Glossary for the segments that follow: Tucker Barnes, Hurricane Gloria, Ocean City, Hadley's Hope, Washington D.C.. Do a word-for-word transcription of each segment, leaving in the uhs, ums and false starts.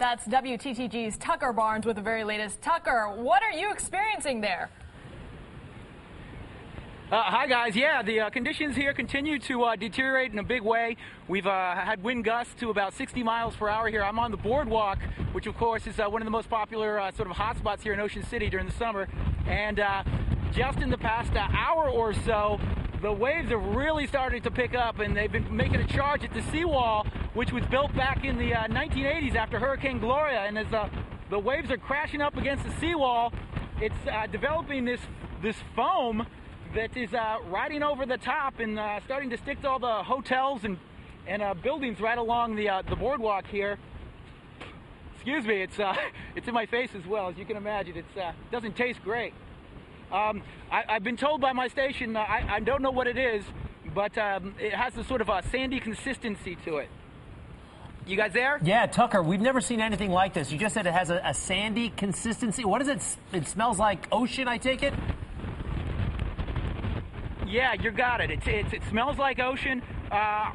That's W T T G's Tucker Barnes with the very latest. Tucker, what are you experiencing there? Uh, hi guys, yeah, the uh, conditions here continue to uh, deteriorate in a big way. We've uh, had wind gusts to about sixty miles per hour here. I'm on the boardwalk, which of course is uh, one of the most popular uh, sort of hotspots here in Ocean City during the summer. And uh, just in the past uh, hour or so, the waves have really started to pick up, and they've been making a charge at the seawall, which was built back in the uh, nineteen eighties after Hurricane Gloria. And as uh, the waves are crashing up against the seawall, it's uh, developing this, this foam that is uh, riding over the top and uh, starting to stick to all the hotels and and uh, buildings right along the uh, the boardwalk here. Excuse me, it's uh, it's in my face as well, as you can imagine. It's uh, doesn't taste great. Um, I, I've been told by my station, uh, I, I don't know what it is, but um, it has a sort of a sandy consistency to it. You guys there? Yeah, Tucker, we've never seen anything like this. You just said it has a, a sandy consistency. What is it? It smells like ocean, I take it? Yeah, you got it. It, it, it smells like ocean. Uh,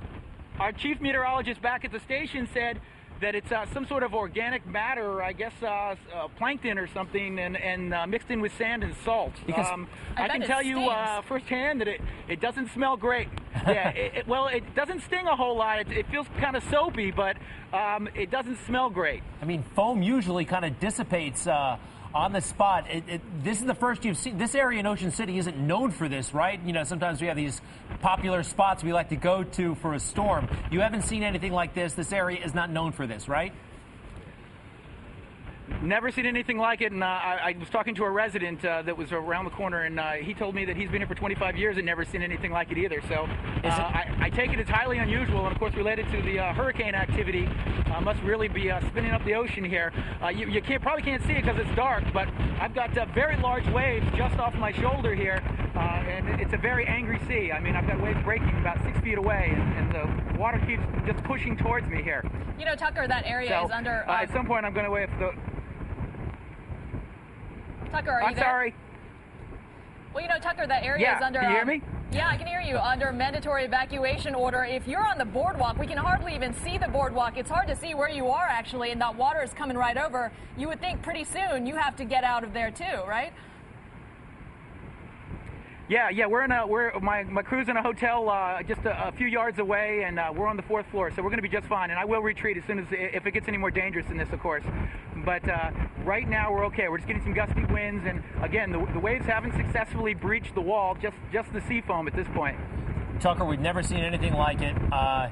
our chief meteorologist back at the station said that it's uh, some sort of organic matter, or I guess uh, uh, plankton or something, and, and uh, mixed in with sand and salt. Because um, I, I can tell you uh, firsthand that it, it doesn't smell great. Yeah, it, it, well, it doesn't sting a whole lot. It, it feels kind of soapy, but um, it doesn't smell great. I mean, foam usually kind of dissipates uh, on the spot. It, it, this is the first you've seen. This area in Ocean City isn't known for this, right? You know, sometimes we have these popular spots we like to go to for a storm. You haven't seen anything like this. This area is not known for this, right? Never seen anything like it, and uh, I, I was talking to a resident uh, that was around the corner, and uh, he told me that he's been here for twenty-five years and never seen anything like it either. So uh, it I, I take it as highly unusual, and of course related to the uh, hurricane activity, uh, must really be uh, spinning up the ocean here. Uh, you you can't, probably can't see it because it's dark, but I've got uh, very large waves just off my shoulder here, uh, and it's a very angry sea. I mean, I've got waves breaking about six feet away, and, and the water keeps just pushing towards me here. You know, Tucker, that area so, is under... Uh, uh, at some point I'm going to wave the... Tucker, are you I'm there? Sorry. Well, you know, Tucker, that area yeah. is under... Can you hear me? Um, yeah, I can hear you. Under mandatory evacuation order. If you're on the boardwalk, we can hardly even see the boardwalk. It's hard to see where you are, actually, and that water is coming right over. You would think pretty soon you have to get out of there, too, right? Yeah, yeah, we're in a, we're, my, my crew's in a hotel uh, just a, a few yards away, and uh, we're on the fourth floor, so we're going to be just fine. And I will retreat as soon as, if it gets any more dangerous than this, of course. But uh, right now we're okay. We're just getting some gusty winds, and again, the, the waves haven't successfully breached the wall, just, just the sea foam at this point. Tucker, we've never seen anything like it. Uh,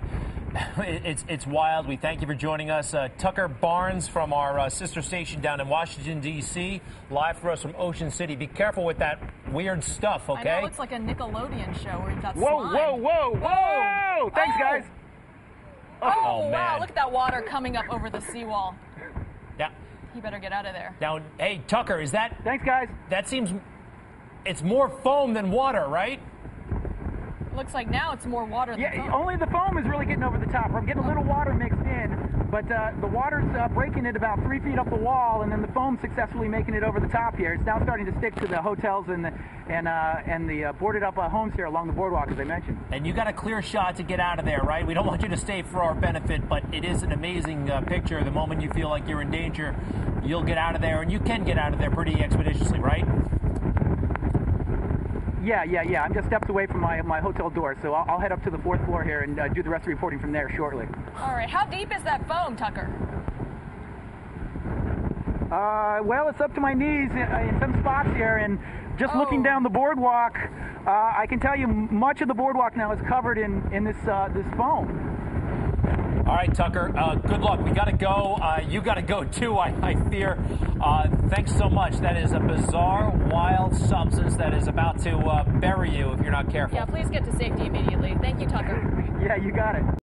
it's, it's wild. We thank you for joining us. Uh, Tucker Barnes from our uh, sister station down in Washington, D C, live for us from Ocean City. Be careful with that weird stuff, okay? I know, it looks like a Nickelodeon show where it got whoa, slime. Whoa, whoa, whoa, whoa! Thanks, oh. guys. Oh, oh, oh wow, look at that water coming up over the seawall. Yeah. You better get out of there. Now, hey, Tucker, is that... Thanks, guys. That seems... It's more foam than water, right? Looks like now it's more water than yeah, foam. Only the foam is really getting over the top. I'm getting a little water mixed in, but uh, the water's uh, breaking it about three feet up the wall, and then the foam successfully making it over the top here. It's now starting to stick to the hotels and the, and, uh, and the uh, boarded up uh, homes here along the boardwalk, as I mentioned. And you got a clear shot to get out of there, right? We don't want you to stay for our benefit, but it is an amazing uh, picture. The moment you feel like you're in danger, you'll get out of there, and you can get out of there pretty expeditiously, right? Yeah, yeah, yeah. I'm just steps away from my, my hotel door, so I'll, I'll head up to the fourth floor here and uh, do the rest of the reporting from there shortly. All right. How deep is that foam, Tucker? Uh, well, it's up to my knees in, in some spots here, and just oh. looking down the boardwalk, uh, I can tell you much of the boardwalk now is covered in, in this, uh, this foam. All right, Tucker, uh, good luck. We got to go. Uh, you got to go, too, I, I fear. Uh, thanks so much. That is a bizarre, wild substance that is about to uh, bury you if you're not careful. Yeah, please get to safety immediately. Thank you, Tucker. Yeah, you got it.